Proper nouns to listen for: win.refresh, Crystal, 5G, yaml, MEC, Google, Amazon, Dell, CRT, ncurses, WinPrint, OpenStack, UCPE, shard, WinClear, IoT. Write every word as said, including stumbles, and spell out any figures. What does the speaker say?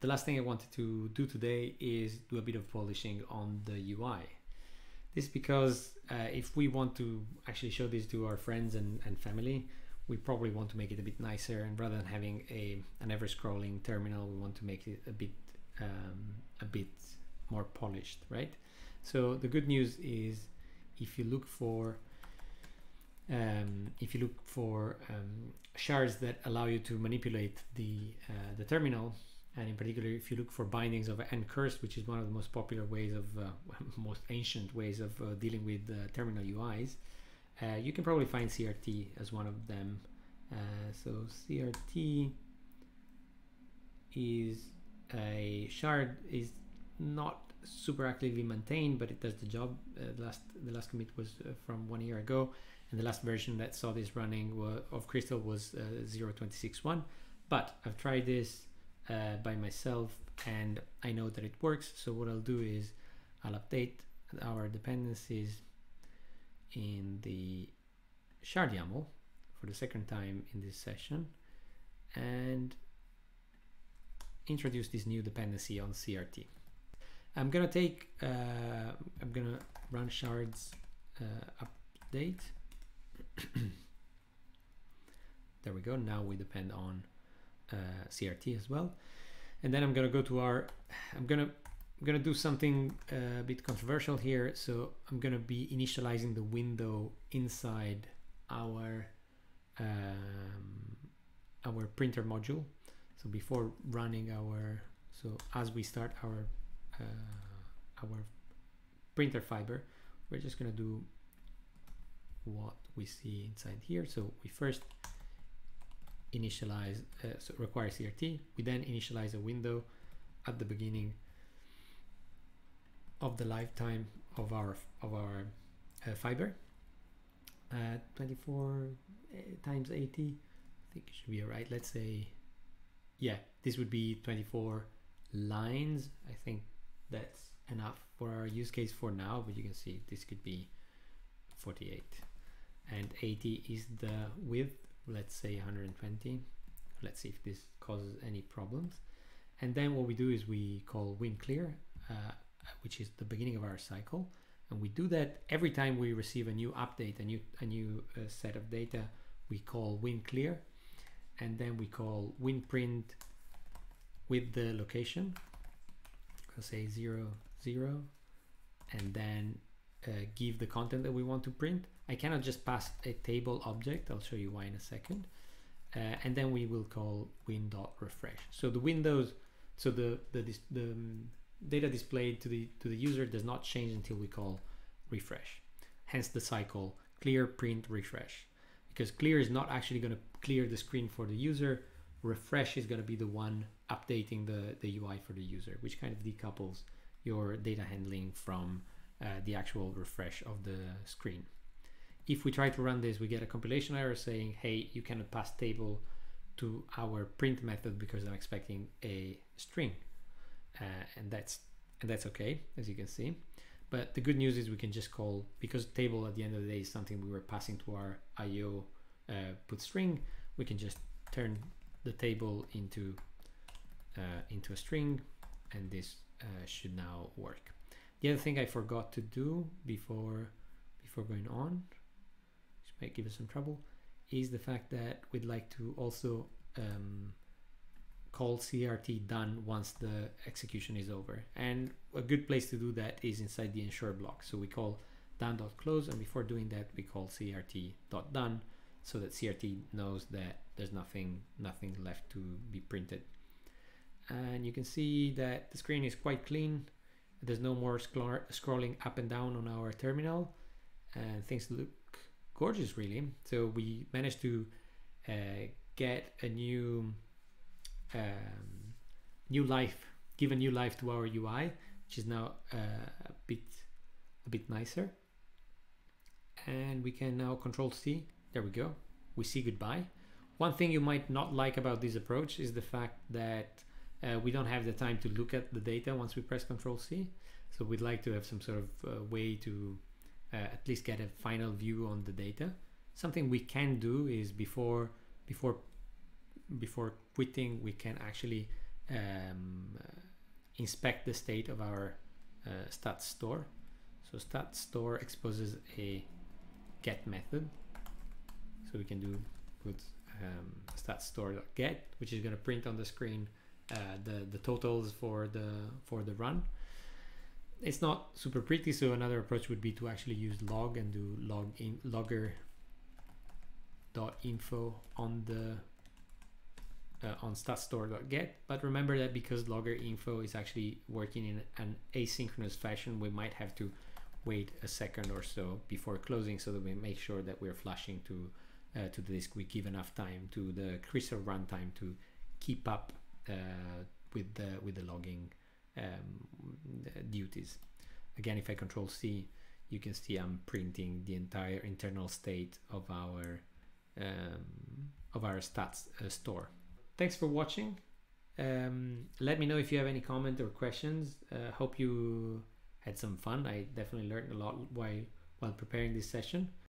The last thing I wanted to do today is do a bit of polishing on the U I. This is because uh, if we want to actually show this to our friends and, and family, we probably want to make it a bit nicer, and rather than having a an ever-scrolling terminal, we want to make it a bit um, a bit more polished, right? So the good news is, if you look for um, if you look for um, shards that allow you to manipulate the uh, the terminal, and in particular if you look for bindings of ncurses, which is one of the most popular ways of uh, most ancient ways of uh, dealing with uh, terminal U Is. Uh, you can probably find C R T as one of them. Uh, so C R T is a shard, is not super actively maintained, but it does the job. Uh, the last the last commit was uh, from one year ago, and the last version that saw this running was, of Crystal was uh, zero point twenty-six point one. But I've tried this uh, by myself, and I know that it works. So what I'll do is I'll update our dependencies in the shard YAML for the second time in this session and introduce this new dependency on C R T. I'm gonna take uh, I'm gonna run shards uh, update. There we go. Now we depend on uh, C R T as well, and then I'm gonna go to our I'm gonna I'm gonna do something a bit controversial here. So I'm gonna be initializing the window inside our um, our printer module. So before running our, so as we start our uh, our printer fiber, we're just gonna do what we see inside here. So we first initialize, uh, so require C R T. We then initialize a window at the beginning of the lifetime of our of our uh, fiber. Uh, twenty-four times eighty, I think it should be all right. Let's say, yeah, this would be twenty-four lines. I think that's enough for our use case for now, but you can see this could be forty-eight, and eighty is the width. Let's say one hundred twenty. Let's see if this causes any problems. And then what we do is we call WinClear, uh, which is the beginning of our cycle, and we do that every time we receive a new update, a new a new uh, set of data. We call WinClear, and then we call WinPrint with the location. I'll say zero zero, and then uh, give the content that we want to print. I cannot just pass a table object. I'll show you why in a second. Uh, and then we will call win.refresh. So the windows, so the the the, the data displayed to the to the user does not change until we call refresh, hence the cycle clear, print, refresh, because clear is not actually going to clear the screen for the user. Refresh is going to be the one updating the the U I for the user, which kind of decouples your data handling from uh, the actual refresh of the screen. If we try to run this, we get a compilation error saying, hey, you cannot pass table to our print method because I'm expecting a string. Uh, and that's and that's okay, as you can see. But the good news is we can just call, because table at the end of the day is something we were passing to our I O uh, put string, we can just turn the table into uh, into a string, and this uh, should now work. The other thing I forgot to do before before going on, which might give us some trouble, is the fact that we'd like to also um, call C R T done once the execution is over, and a good place to do that is inside the ensure block. So we call done.close, and before doing that we call C R T.done, so that C R T knows that there's nothing nothing left to be printed. And you can see that the screen is quite clean. There's no more scrolling up and down on our terminal, and things look gorgeous, really. So we managed to uh, get a new Um, new life, give a new life to our U I, which is now uh, a bit a bit nicer, and we can now Control C. There we go. We see goodbye. One thing you might not like about this approach is the fact that uh, we don't have the time to look at the data once we press Control C. So we'd like to have some sort of uh, way to uh, at least get a final view on the data. Something we can do is before before before quitting, we can actually um, inspect the state of our uh, stat store. So stat store exposes a get method. So we can do put um, stat store.get, which is going to print on the screen uh, the the totals for the for the run. It's not super pretty, so another approach would be to actually use log and do log in logger dot info on the uh, on statstore.get. But remember that because logger info is actually working in an asynchronous fashion, we might have to wait a second or so before closing, so that we make sure that we're flashing to uh, to the disk. We give enough time to the Crystal runtime to keep up uh, with the with the logging um, duties. Again, if I Control C, you can see I'm printing the entire internal state of our um, of our stats uh, store. Thanks for watching. Um, let me know if you have any comment or questions. Uh, hope you had some fun. I definitely learned a lot while while preparing this session.